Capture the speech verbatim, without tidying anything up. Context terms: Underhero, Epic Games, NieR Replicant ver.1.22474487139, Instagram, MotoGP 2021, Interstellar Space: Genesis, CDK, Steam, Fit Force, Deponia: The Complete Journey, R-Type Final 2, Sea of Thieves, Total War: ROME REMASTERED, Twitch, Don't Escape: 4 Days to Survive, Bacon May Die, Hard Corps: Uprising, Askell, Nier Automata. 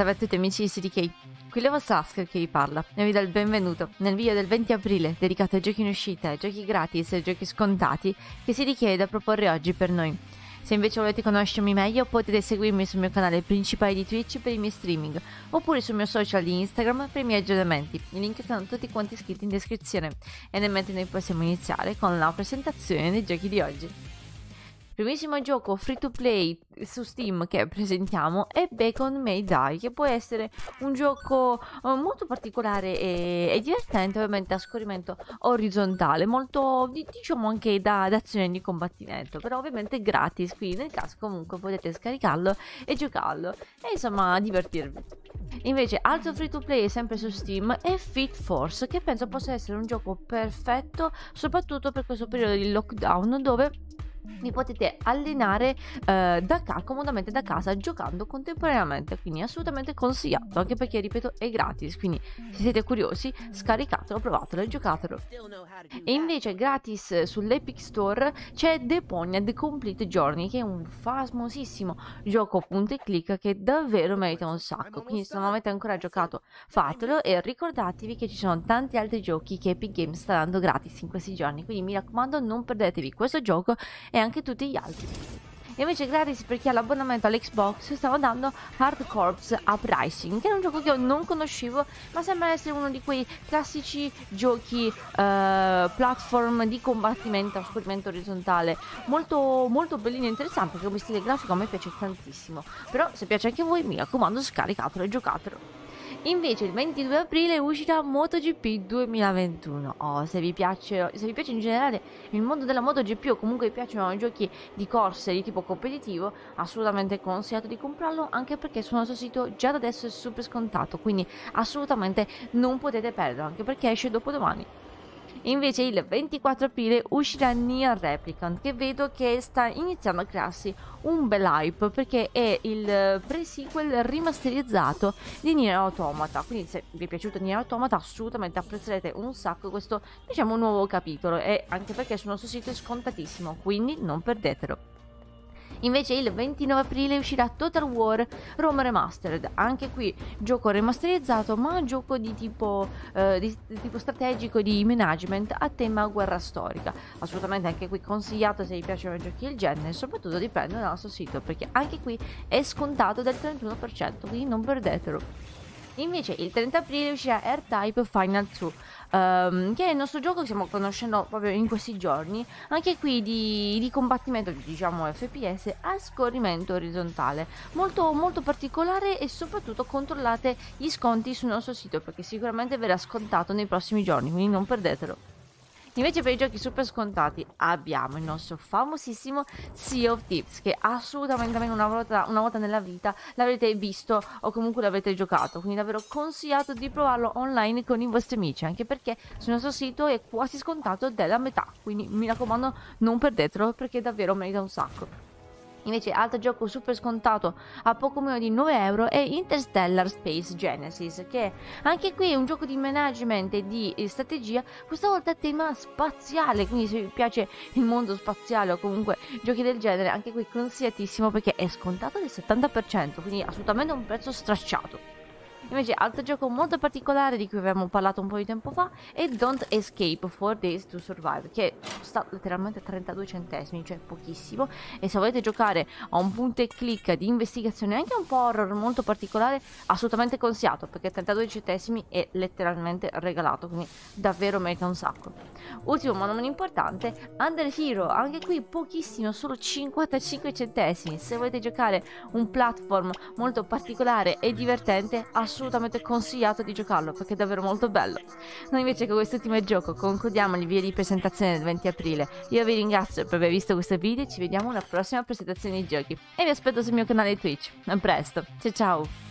Salve a tutti amici di C D K, qui la vostra Askell che vi parla e vi do il benvenuto nel video del venti aprile dedicato ai giochi in uscita, ai giochi gratis e ai giochi scontati che C D K è da proporre oggi per noi. Se invece volete conoscermi meglio potete seguirmi sul mio canale principale di Twitch per i miei streaming oppure sul mio social di Instagram per i miei aggiornamenti, i link sono tutti quanti scritti in descrizione e nel mentre noi possiamo iniziare con la presentazione dei giochi di oggi. Primissimo gioco free to play su Steam che presentiamo è Bacon May Die, che può essere un gioco molto particolare e, e divertente, ovviamente a scorrimento orizzontale, molto diciamo anche da, da azione di combattimento, però ovviamente gratis, quindi nel caso comunque potete scaricarlo e giocarlo e insomma divertirvi. Invece altro free to play sempre su Steam è Fit Force, che penso possa essere un gioco perfetto soprattutto per questo periodo di lockdown dove vi potete allenare eh, da ca comodamente da casa giocando contemporaneamente, quindi assolutamente consigliato anche perché ripeto è gratis, quindi se siete curiosi scaricatelo, provatelo e giocatelo. E invece gratis sull'Epic Store c'è Deponia: The Complete Journey, che è un famosissimo gioco punto e click che davvero merita un sacco, quindi se non avete ancora giocato fatelo e ricordatevi che ci sono tanti altri giochi che Epic Games sta dando gratis in questi giorni, quindi mi raccomando non perdetevi questo gioco e anche tutti gli altri. E invece gratis per chi ha l'abbonamento all'Xbox stavo dando Hard Corps: Uprising, che è un gioco che io non conoscevo ma sembra essere uno di quei classici giochi eh, platform di combattimento a scorrimento orizzontale molto, molto bellino e interessante, che come stile grafico a me piace tantissimo, però se piace anche a voi mi raccomando scaricatelo e giocatelo. Invece il ventidue aprile uscirà MotoGP duemilaventuno. Oh, se vi piace, se vi piace in generale il mondo della MotoGP o comunque vi piacciono giochi di corse di tipo competitivo, assolutamente consigliato di comprarlo, anche perché sul nostro sito già da adesso è super scontato, quindi assolutamente non potete perderlo, anche perché esce dopodomani. Invece il ventiquattro aprile uscirà Nier Replicant, che vedo che sta iniziando a crearsi un bel hype perché è il pre-sequel rimasterizzato di Nier Automata, quindi se vi è piaciuto Nier Automata assolutamente apprezzerete un sacco questo diciamo nuovo capitolo, e anche perché sul nostro sito è scontatissimo, quindi non perdetelo. Invece il ventinove aprile uscirà Total War: ROME Remastered, anche qui gioco remasterizzato ma gioco di tipo, eh, di, di tipo strategico di management a tema guerra storica, assolutamente anche qui consigliato se vi piacciono giochi del genere, soprattutto di prendere dal nostro sito perché anche qui è scontato del trentuno per cento, quindi non perdetelo. Invece il trenta aprile uscirà R-Type Final due, um, che è il nostro gioco che stiamo conoscendo proprio in questi giorni, anche qui di, di combattimento, diciamo F P S, a scorrimento orizzontale, molto, molto particolare, e soprattutto controllate gli sconti sul nostro sito perché sicuramente verrà scontato nei prossimi giorni, quindi non perdetelo. Invece per i giochi super scontati abbiamo il nostro famosissimo Sea of Thieves, che assolutamente almeno una volta, una volta nella vita l'avrete visto o comunque l'avete giocato, quindi davvero consigliato di provarlo online con i vostri amici, anche perché sul nostro sito è quasi scontato della metà, quindi mi raccomando non perdetelo perché davvero merita un sacco. Invece altro gioco super scontato a poco meno di nove euro è Interstellar Space Genesis, che anche qui è un gioco di management e di strategia, questa volta a tema spaziale, quindi se vi piace il mondo spaziale o comunque giochi del genere anche qui consigliatissimo perché è scontato del settanta per cento, quindi assolutamente un prezzo stracciato. Invece altro gioco molto particolare di cui avevamo parlato un po' di tempo fa è Don't Escape: four Days to Survive, che costa letteralmente trentadue centesimi, cioè pochissimo, e se volete giocare a un punto e click di investigazione anche un po' horror molto particolare assolutamente consigliato perché trentadue centesimi è letteralmente regalato, quindi davvero merita un sacco. Ultimo ma non importante, Underhero, anche qui pochissimo, solo cinquantacinque centesimi, se volete giocare un platform molto particolare e divertente assolutamente assolutamente consigliato di giocarlo perché è davvero molto bello. Noi invece con quest'ultimo gioco concludiamo il video di presentazione del venti aprile, io vi ringrazio per aver visto questo video e ci vediamo alla prossima presentazione di giochi e vi aspetto sul mio canale Twitch. A presto, ciao ciao!